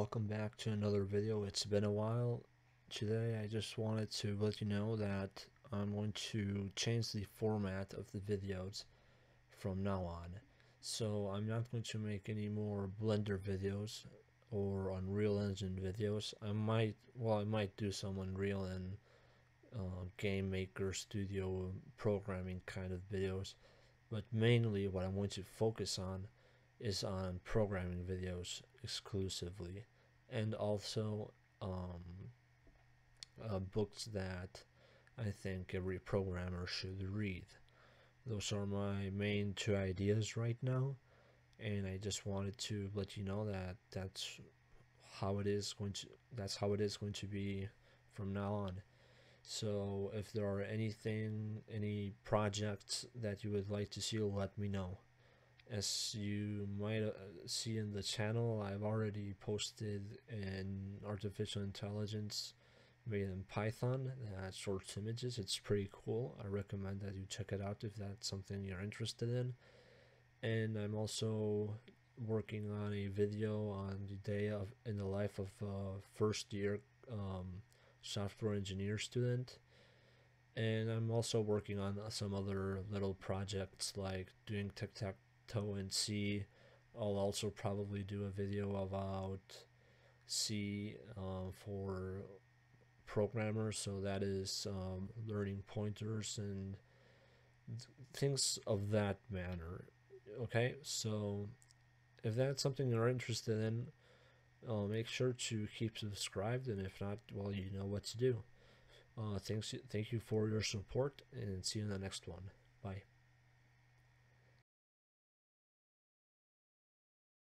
Welcome back to another video. It's been a while. Today I just wanted to let you know that I'm going to change the format of the videos from now on. So I'm not going to make any more Blender videos or Unreal Engine videos. I might do some Unreal and Game Maker Studio programming kind of videos, but mainly what I'm going to focus on is on programming videos exclusively, and also books that I think every programmer should read. Those are my main two ideas right now, and I just wanted to let you know that that's how it is going to be from now on. So if there are any projects that you would like to see, let me know. As you might see in the channel, I've already posted an artificial intelligence made in Python that sorts images. It's pretty cool. I recommend that you check it out if that's something you're interested in. And I'm also working on a video on the day of in the life of a first year software engineer student. And I'm also working on some other little projects like doing tic-tac-toe in C. I'll also probably do a video about C for programmers, so that is learning pointers and things of that manner. Okay, so if that's something you're interested in, make sure to keep subscribed, and if not, well, you know what to do. Thank you for your support, and see you in the next one. Bye.